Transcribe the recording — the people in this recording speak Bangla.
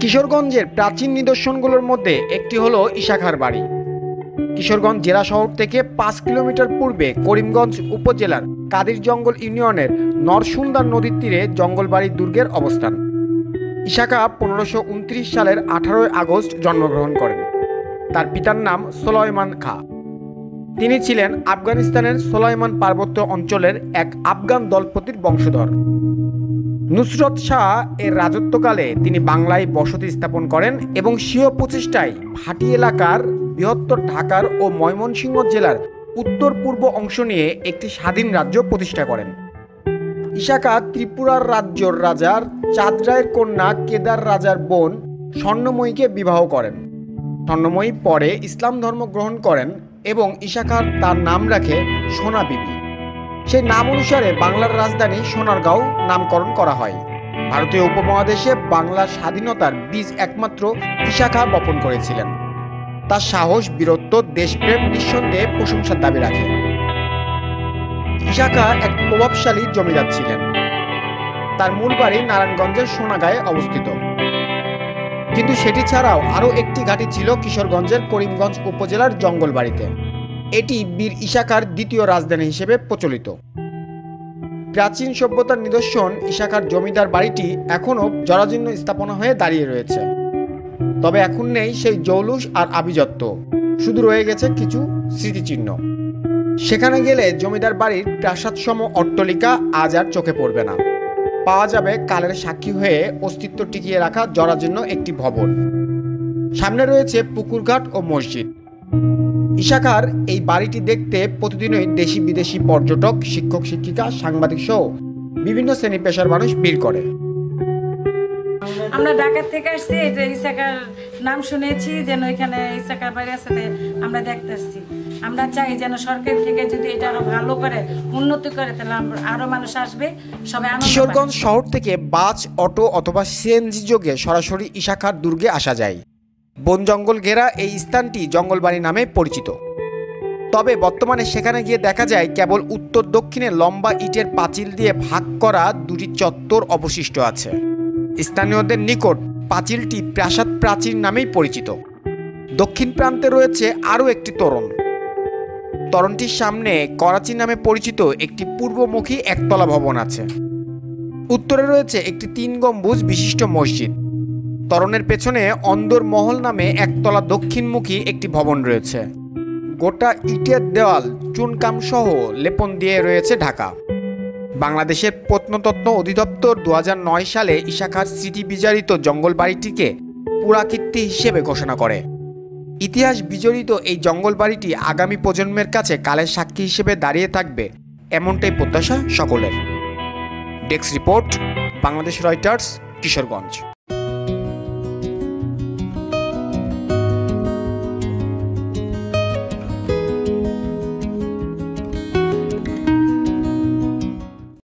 কিশোরগঞ্জের প্রাচীন নিদর্শনগুলোর মধ্যে একটি হলো ঈশা খাঁর বাড়ি। কিশোরগঞ্জ জেলা শহর থেকে ৫ কিলোমিটার পূর্বে করিমগঞ্জ উপজেলার কাদির জঙ্গল ইউনিয়নের নরসুন্দর নদীর তীরে জঙ্গলবাড়ি দুর্গের অবস্থান। ঈশা খাঁ ১৫২৯ সালের ১৮ই আগস্ট জন্মগ্রহণ করেন। তার পিতার নাম সোলায়মান খাঁ। তিনি ছিলেন আফগানিস্তানের সোলায়মান পার্বত্য অঞ্চলের এক আফগান দলপতির বংশধর। নুসরত শাহ এর রাজত্বকালে তিনি বাংলায় বসতি স্থাপন করেন এবং স্বীয় প্রচেষ্টায় ভাটি এলাকার বৃহত্তর ঢাকার ও ময়মনসিংহ জেলার উত্তর পূর্ব অংশ নিয়ে একটি স্বাধীন রাজ্য প্রতিষ্ঠা করেন। ঈশা খাঁ ত্রিপুরার রাজ্যর রাজার চাঁদ রায়ের কন্যা কেদার রাজার বোন স্বর্ণময়ীকে বিবাহ করেন। স্বর্ণময়ী পরে ইসলাম ধর্ম গ্রহণ করেন এবং ঈশা খাঁ তার নাম রাখে সোনা বিবি। সেই নাম অনুসারে বাংলার রাজধানী সোনারগাঁও নামকরণ করা হয়। ভারতীয় উপমহাদেশে বাংলার স্বাধীনতার বীজ একমাত্র ঈশা খাঁ বপন করেছিলেন। তার সাহস, বীরত্ব, দেশপ্রেম নিঃসন্দেহে প্রশংসার দাবি রাখে। ঈশা খাঁ এক প্রভাবশালী জমিদার ছিলেন। তার মূল বাড়ি নারায়ণগঞ্জের সোনাগাঁয়ে অবস্থিত, কিন্তু সেটি ছাড়াও আরও একটি ঘাঁটি ছিল কিশোরগঞ্জের করিমগঞ্জ উপজেলার জঙ্গলবাড়িতে। এটি বীর ঈশা খাঁর দ্বিতীয় রাজধানী হিসেবে প্রচলিত। প্রাচীন সভ্যতার নিদর্শন ঈশা খাঁর জমিদার বাড়িটি এখনও জরাজীর্ণ স্থাপনা হয়ে দাঁড়িয়ে রয়েছে। তবে এখন নেই সেই জৌলুস আর আভিজাত্য, শুধু রয়ে গেছে কিছু স্মৃতিচিহ্ন। সেখানে গেলে জমিদার বাড়ির প্রাসাদসম অট্টালিকা আজ আর চোখে পড়বে না। পাওয়া যাবে কালের সাক্ষী হয়ে অস্তিত্ব টিকিয়ে রাখা জরাজীর্ণ একটি ভবন। সামনে রয়েছে পুকুরঘাট ও মসজিদ। ঈশা খাঁর এই বাড়িটি দেখতে প্রতিদিনই দেশি বিদেশি পর্যটক, শিক্ষক শিক্ষিকা, সাংবাদিক সহ বিভিন্ন শ্রেণী পেশার মানুষ ভিড় করে। আমরা ঢাকা থেকে আসছি, এটা ঈশা খাঁর নাম শুনেছি, যেন এখানে ঈশা খাঁর বাড়ি আছে আমরা দেখতে আসছি। আমরা চাই যেন সরকার থেকে যদি এটা আরো ভালো করে, উন্নতি করে, তাহলে আরো মানুষ আসবে, সবাই আনন্দ পাবে। কিশোরগঞ্জ শহর থেকে বাস, অটো অথবা সিএনজি যোগে সরাসরি ঈশা খাঁর দুর্গে আসা যায়। বন জঙ্গল ঘেরা এই স্থানটি জঙ্গলবাড়ি নামে পরিচিত। তবে বর্তমানে সেখানে গিয়ে দেখা যায় কেবল উত্তর দক্ষিণে লম্বা ইটের পাঁচিল দিয়ে ভাগ করা দুটি চত্বর অবশিষ্ট আছে। স্থানীয়দের নিকট পাঁচিলটি প্রাসাদ প্রাচীর নামেই পরিচিত। দক্ষিণ প্রান্তে রয়েছে আরও একটি তোরণ। তোরণটির সামনে করাচি নামে পরিচিত একটি পূর্বমুখী একতলা ভবন আছে। উত্তরে রয়েছে একটি ৩ গম্বুজ বিশিষ্ট মসজিদ। তোরণের পেছনে অন্দর মহল নামে একতলা দক্ষিণমুখী একটি ভবন রয়েছে। গোটা ইটের দেওয়াল চুনকাম সহ লেপন দিয়ে রয়েছে ঢাকা। বাংলাদেশের প্রত্নতত্ত্ব অধিদপ্তর ২০০৯ সালে ঈশা খাঁর স্মৃতিবিজড়িত জঙ্গলবাড়িটিকে পুরাকীর্তি হিসেবে ঘোষণা করে। ইতিহাস বিজড়িত এই জঙ্গলবাড়িটি আগামী প্রজন্মের কাছে কালের সাক্ষী হিসেবে দাঁড়িয়ে থাকবে, এমনটাই প্রত্যাশা সকলের। Desk report, Bangladesh Reuters, Kishoreganj.